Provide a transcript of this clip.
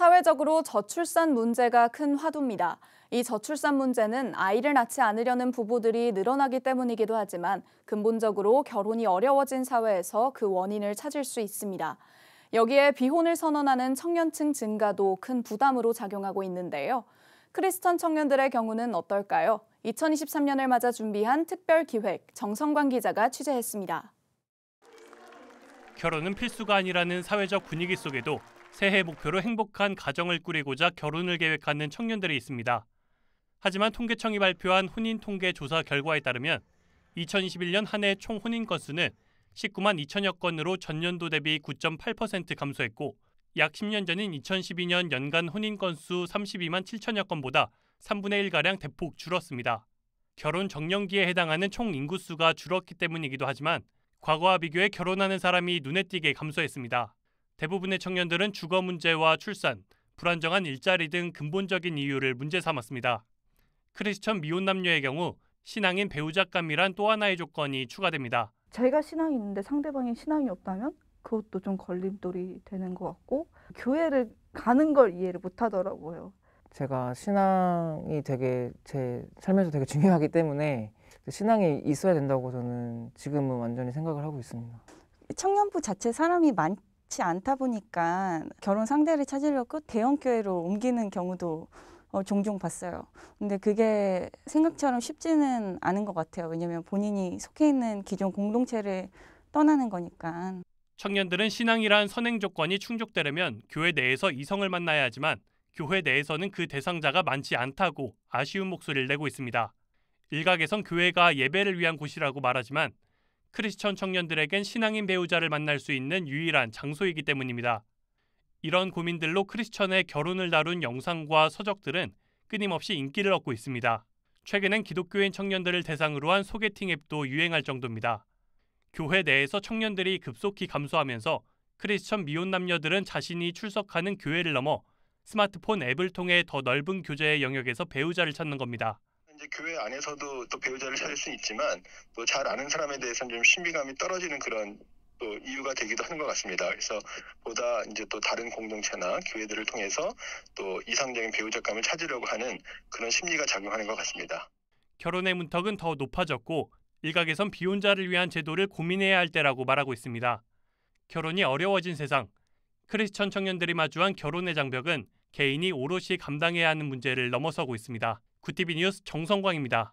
사회적으로 저출산 문제가 큰 화두입니다. 이 저출산 문제는 아이를 낳지 않으려는 부부들이 늘어나기 때문이기도 하지만 근본적으로 결혼이 어려워진 사회에서 그 원인을 찾을 수 있습니다. 여기에 비혼을 선언하는 청년층 증가도 큰 부담으로 작용하고 있는데요. 크리스천 청년들의 경우는 어떨까요? 2023년을 맞아 준비한 특별기획, 정성광 기자가 취재했습니다. 결혼은 필수가 아니라는 사회적 분위기 속에도 새해 목표로 행복한 가정을 꾸리고자 결혼을 계획하는 청년들이 있습니다. 하지만 통계청이 발표한 혼인통계조사 결과에 따르면 2021년 한 해 총 혼인 건수는 19만 2천여 건으로 전년도 대비 9.8% 감소했고 약 10년 전인 2012년 연간 혼인 건수 32만 7천여 건보다 3분의 1가량 대폭 줄었습니다. 결혼 적령기에 해당하는 총 인구수가 줄었기 때문이기도 하지만 과거와 비교해 결혼하는 사람이 눈에 띄게 감소했습니다. 대부분의 청년들은 주거 문제와 출산, 불안정한 일자리 등 근본적인 이유를 문제 삼았습니다. 크리스천 미혼 남녀의 경우 신앙인 배우자감이란 또 하나의 조건이 추가됩니다. 자기가 신앙이 있는데 상대방이 신앙이 없다면 그것도 좀 걸림돌이 되는 것 같고 교회를 가는 걸 이해를 못 하더라고요. 제가 신앙이 되게 제 삶에서 되게 중요하기 때문에 신앙이 있어야 된다고 저는 지금은 완전히 생각을 하고 있습니다. 청년부 자체 사람이 많지 않다 보니까 결혼 상대를 찾으려고 대형교회로 옮기는 경우도 종종 봤어요. 근데 그게 생각처럼 쉽지는 않은 것 같아요. 왜냐하면 본인이 속해 있는 기존 공동체를 떠나는 거니까. 청년들은 신앙이란 선행 조건이 충족되려면 교회 내에서 이성을 만나야 하지만 교회 내에서는 그 대상자가 많지 않다고 아쉬운 목소리를 내고 있습니다. 일각에선 교회가 예배를 위한 곳이라고 말하지만 크리스천 청년들에겐 신앙인 배우자를 만날 수 있는 유일한 장소이기 때문입니다. 이런 고민들로 크리스천의 결혼을 다룬 영상과 서적들은 끊임없이 인기를 얻고 있습니다. 최근엔 기독교인 청년들을 대상으로 한 소개팅 앱도 유행할 정도입니다. 교회 내에서 청년들이 급속히 감소하면서 크리스천 미혼 남녀들은 자신이 출석하는 교회를 넘어 스마트폰 앱을 통해 더 넓은 교제의 영역에서 배우자를 찾는 겁니다. 이제 교회 안에서도 또 배우자를 찾을 수는 있지만 또 잘 아는 사람에 대해서는 좀 신비감이 떨어지는 그런 또 이유가 되기도 하는 것 같습니다. 그래서 보다 이제 또 다른 공동체나 교회들을 통해서 또 이상적인 배우자감을 찾으려고 하는 그런 심리가 작용하는 것 같습니다. 결혼의 문턱은 더 높아졌고 일각에선 비혼자를 위한 제도를 고민해야 할 때라고 말하고 있습니다. 결혼이 어려워진 세상, 크리스천 청년들이 마주한 결혼의 장벽은 개인이 오롯이 감당해야 하는 문제를 넘어서고 있습니다. GOODTV 뉴스 정성광입니다.